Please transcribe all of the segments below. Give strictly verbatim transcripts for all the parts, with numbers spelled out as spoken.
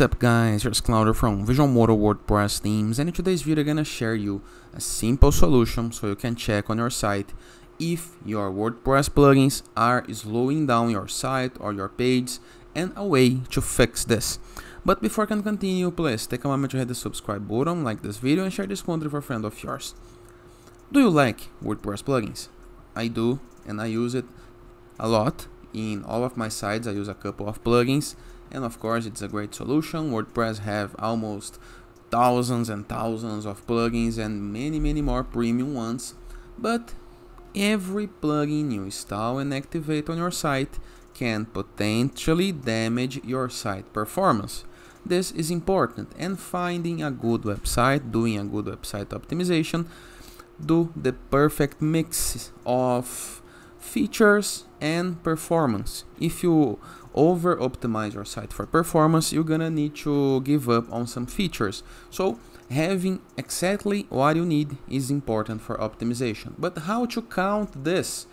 What's up guys, here's Claude from Visualmodo WordPress themes, and in today's video I'm gonna share you a simple solution so you can check on your site if your WordPress plugins are slowing down your site or your page, and a way to fix this. But before I can continue, please take a moment to hit the subscribe button, like this video and share this content with a friend of yours. Do you like WordPress plugins? I do, and I use it a lot. In all of my sites I use a couple of plugins. And of course, it's a great solution. WordPress have almost thousands and thousands of plugins and many, many more premium ones. But every plugin you install and activate on your site can potentially damage your site performance. This is important, and finding a good website, doing a good website optimization, do the perfect mix of features and performance. If you over optimize your site for performance, you're gonna need to give up on some features. So having exactly what you need is important for optimization. But how to count this?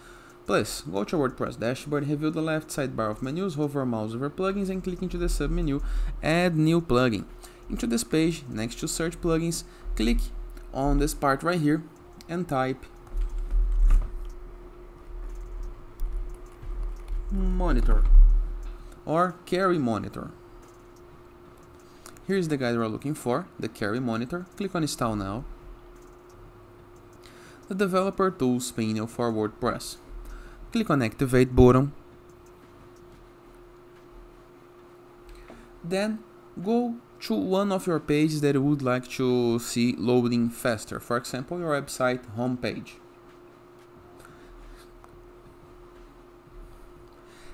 Please go to WordPress dashboard, review the left sidebar of menus, hover mouse over plugins and click into the submenu add new plugin. Into this page, next to search plugins, click on this part right here and type Monitor or Query Monitor. Here's the guide we're looking for, the Query Monitor. Click on Install Now. The Developer Tools panel for WordPress. Click on Activate button. Then go to one of your pages that you would like to see loading faster. For example, your website homepage.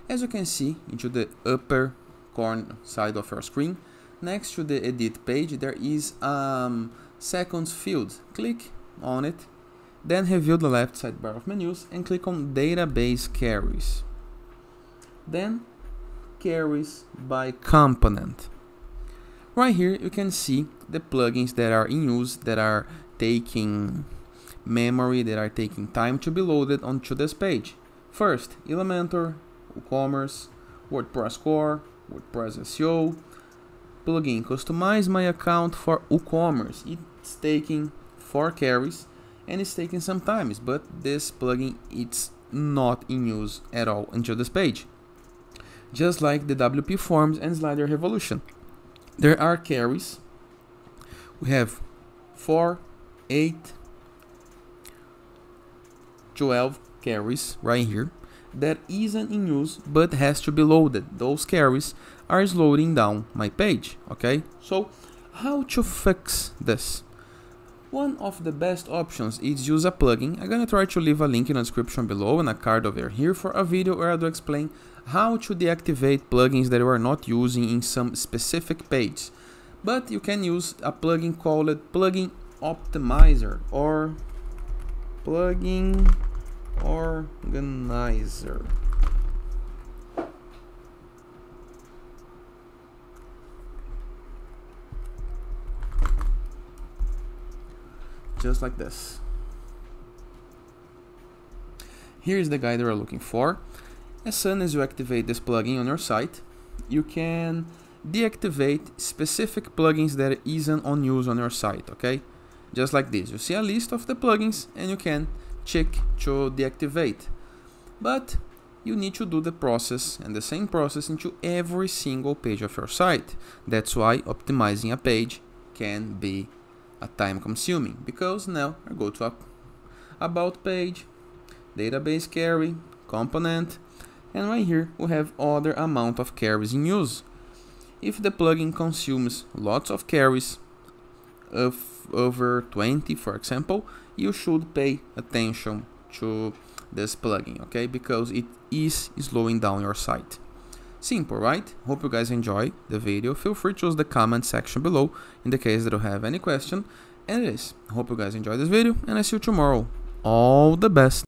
As you can see, into the upper corner side of your screen, next to the edit page, there is um, seconds field. Click on it, then review the left sidebar of menus and click on database queries. Then queries by component. Right here you can see the plugins that are in use, that are taking memory, that are taking time to be loaded onto this page. First, Elementor, WooCommerce, WordPress Core, WordPress S E O, plugin Customize My Account for WooCommerce. It's taking four carries and it's taking some time, but this plugin it's not in use at all until this page. Just like the W P Forms and Slider Revolution, there are carries. We have four, eight, twelve carries right here that isn't in use but has to be loaded. Those carries are slowing down my page. Okay, so how to fix this? One of the best options is use a plugin. I'm gonna try to leave a link in the description below and a card over here for a video where I do explain how to deactivate plugins that you are not using in some specific page. But you can use a plugin called Plugin Optimizer or Plugin Organizer. Just like this. Here's the guide we're looking for. As soon as you activate this plugin on your site, you can deactivate specific plugins that isn't on use on your site, okay? Just like this. You see a list of the plugins and you can check to deactivate, but you need to do the process and the same process into every single page of your site. That's why optimizing a page can be a time consuming, because now I go to a about page, database carry, component, and right here we have other amount of carries in use. If the plugin consumes lots of carries, of over twenty for example, you should pay attention to this plugin, okay, because it is slowing down your site. Simple, right? Hope you guys enjoy the video. Feel free to use the comment section below in the case that you have any question. And it is, hope you guys enjoy this video and I see you tomorrow. All the best.